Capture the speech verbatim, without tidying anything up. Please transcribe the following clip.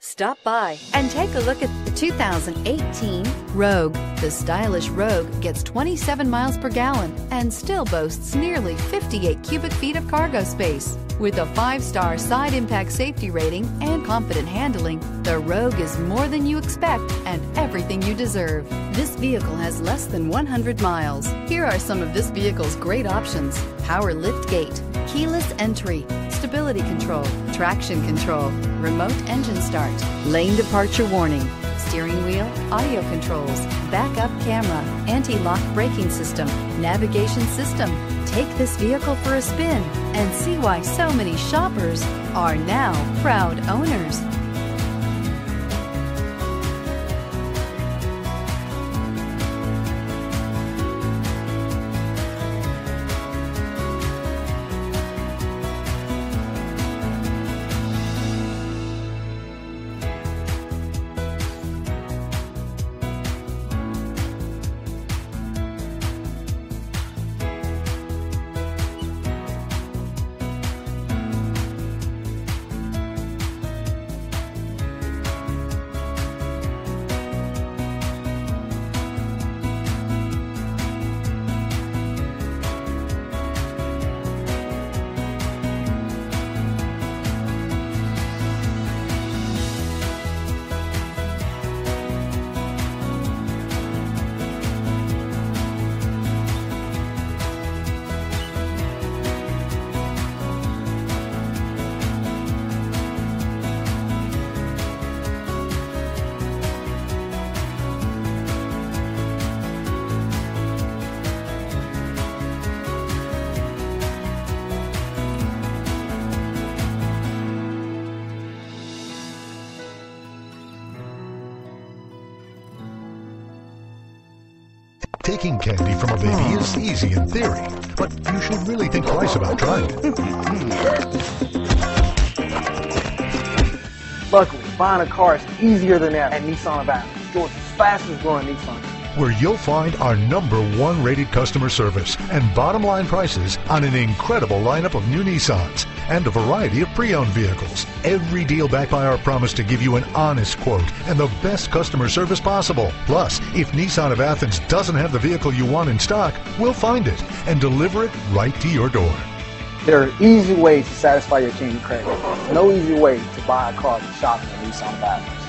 Stop by and take a look at the two thousand eighteen Rogue. The stylish Rogue gets twenty-seven miles per gallon and still boasts nearly fifty-eight cubic feet of cargo space. With a five-star side impact safety rating and confident handling, the Rogue is more than you expect and everything you deserve. This vehicle has less than one hundred miles. Here are some of this vehicle's great options: power lift gate, keyless entry, stability control, traction control, remote engine start, lane departure warning, steering wheel audio controls, backup camera, anti-lock braking system, navigation system. Take this vehicle for a spin and see why so many shoppers are now proud owners. Taking candy from a baby is easy in theory, but you should really think twice about trying it. Luckily, buying a car is easier than ever at Nissan of Athens, Georgia's fastest growing Nissan. Where you'll find our number one rated customer service and bottom line prices on an incredible lineup of new Nissans and a variety of pre-owned vehicles. Every deal backed by our promise to give you an honest quote and the best customer service possible. Plus, if Nissan of Athens doesn't have the vehicle you want in stock, we'll find it and deliver it right to your door. There are easy ways to satisfy your king credit. No easy way to buy a car than shopping at Nissan of Athens.